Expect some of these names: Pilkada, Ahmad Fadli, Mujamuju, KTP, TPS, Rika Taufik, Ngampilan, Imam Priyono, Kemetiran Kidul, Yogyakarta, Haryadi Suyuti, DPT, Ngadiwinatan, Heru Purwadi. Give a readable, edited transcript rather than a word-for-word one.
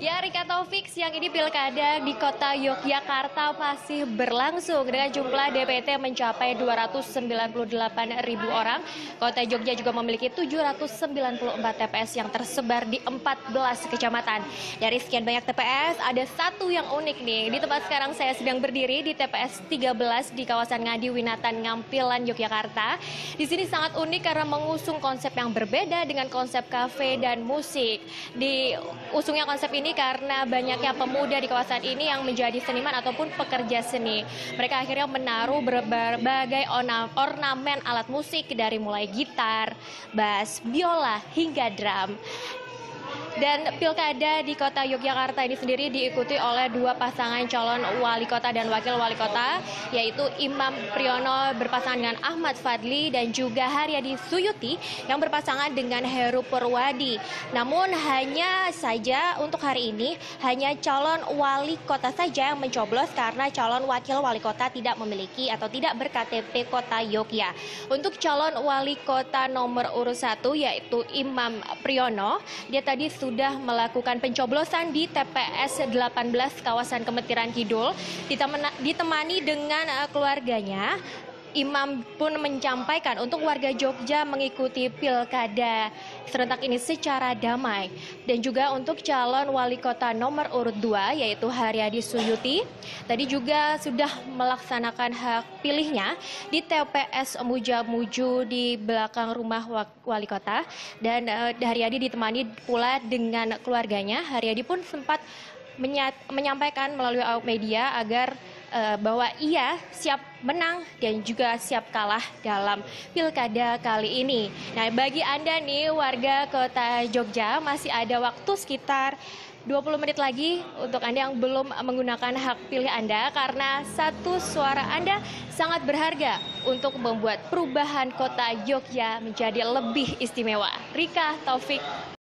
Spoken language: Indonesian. Ya, Rika Taufik, siang ini Pilkada di kota Yogyakarta masih berlangsung dengan jumlah DPT mencapai 298.000 orang. Kota Jogja juga memiliki 794 TPS yang tersebar di 14 kecamatan. Dari sekian banyak TPS, ada satu yang unik nih. Di tempat sekarang saya sedang berdiri di TPS 13 di kawasan Ngadiwinatan, Ngampilan, Yogyakarta. Di sini sangat unik karena mengusung konsep yang berbeda dengan konsep kafe dan musik. Diusungnya konsep ini karena banyaknya pemuda di kawasan ini yang menjadi seniman ataupun pekerja seni. Mereka akhirnya menaruh berbagai ornamen alat musik dari mulai gitar, bass, biola, hingga drum. Dan Pilkada di kota Yogyakarta ini sendiri diikuti oleh dua pasangan calon wali kota dan wakil wali kota, yaitu Imam Priyono berpasangan dengan Ahmad Fadli dan juga Haryadi Suyuti yang berpasangan dengan Heru Purwadi. Namun hanya saja untuk hari ini hanya calon wali kota saja yang mencoblos karena calon wakil wali kota tidak memiliki atau tidak berKTP kota Yogyakarta. Untuk calon wali kota nomor urut 1 yaitu Imam Priyono, dia tadi sudah melakukan pencoblosan di TPS 18 kawasan Kemetiran Kidul, ditemani dengan keluarganya. Imam pun menyampaikan untuk warga Jogja mengikuti Pilkada serentak ini secara damai. Dan juga untuk calon wali kota nomor urut 2 yaitu Haryadi Suyuti, tadi juga sudah melaksanakan hak pilihnya di TPS Mujamuju di belakang rumah wali kota. Dan Haryadi ditemani pula dengan keluarganya. Haryadi pun sempat menyampaikan melalui media agar bahwa ia siap menang dan juga siap kalah dalam Pilkada kali ini. Nah, bagi Anda nih warga kota Jogja masih ada waktu sekitar 20 menit lagi untuk Anda yang belum menggunakan hak pilih Anda, karena satu suara Anda sangat berharga untuk membuat perubahan kota Jogja menjadi lebih istimewa. Rika Taufik.